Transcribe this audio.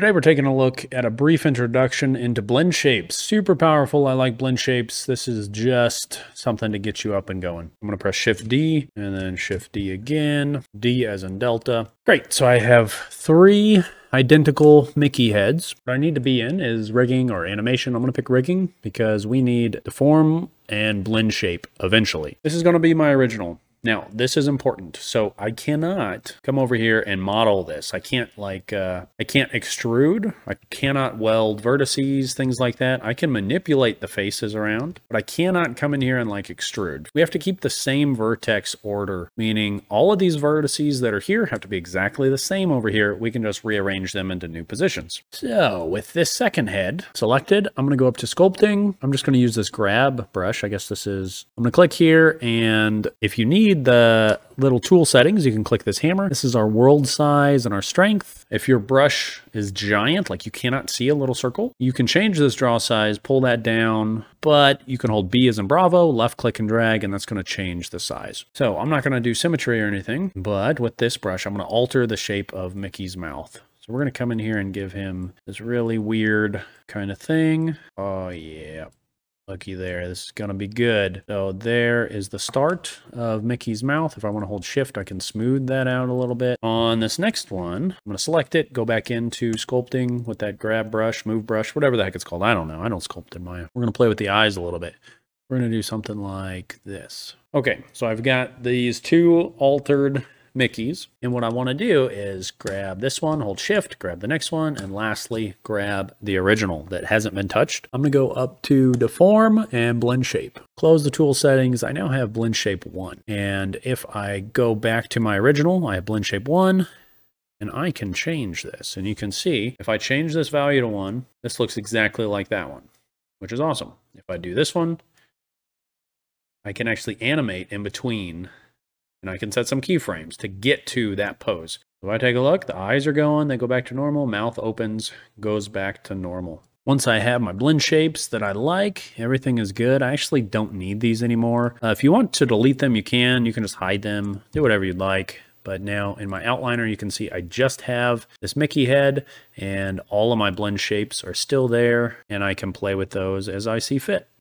Today we're taking a look at a brief introduction into Blendshapes. Super powerful. I like Blendshapes. This is just something to get you up and going. I'm going to press Shift D and then Shift D again. D as in Delta. Great. So I have three identical Mickey heads. What I need to be in is rigging or animation. I'm going to pick rigging because we need the form and blend shape eventually. This is going to be my original. Now, this is important. So I cannot come over here and model this. I can't I can't extrude. I cannot weld vertices, things like that. I can manipulate the faces around, but I cannot come in here and extrude. We have to keep the same vertex order, meaning all of these vertices that are here have to be exactly the same over here. We can just rearrange them into new positions. So with this second head selected, I'm going to go up to sculpting. I'm just going to use this grab brush. I guess this is, I'm going to click here. And if you need the little tool settings, you can click this hammer. This is our world size and our strength. If your brush is giant, like you cannot see a little circle, you can change this draw size, pull that down, but you can hold B as in Bravo, left click and drag, and that's going to change the size. So I'm not going to do symmetry or anything, but with this brush, I'm going to alter the shape of Mickey's mouth. So we're going to come in here and give him this really weird kind of thing. Oh yeah. Looky there, this is going to be good. So there is the start of Mickey's mouth. If I want to hold shift, I can smooth that out a little bit. On this next one, I'm going to select it, go back into sculpting with that grab brush, move brush, whatever the heck it's called. I don't know. I don't sculpt in Maya. We're going to play with the eyes a little bit. We're going to do something like this. Okay, so I've got these two altered Mickeys. And what I want to do is grab this one, hold shift, grab the next one, and lastly, grab the original that hasn't been touched. I'm going to go up to deform and blend shape. Close the tool settings. I now have blend shape 1. And if I go back to my original, I have blend shape 1. And I can change this. And you can see if I change this value to 1, this looks exactly like that one, which is awesome. If I do this one, I can actually animate in between. And I can set some keyframes to get to that pose. If I take a look, the eyes are going, they go back to normal, mouth opens, goes back to normal. Once I have my blend shapes that I like, everything is good. I actually don't need these anymore. If you want to delete them, you can just hide them, do whatever you'd like. But now in my outliner, you can see I just have this Mickey head and all of my blend shapes are still there and I can play with those as I see fit.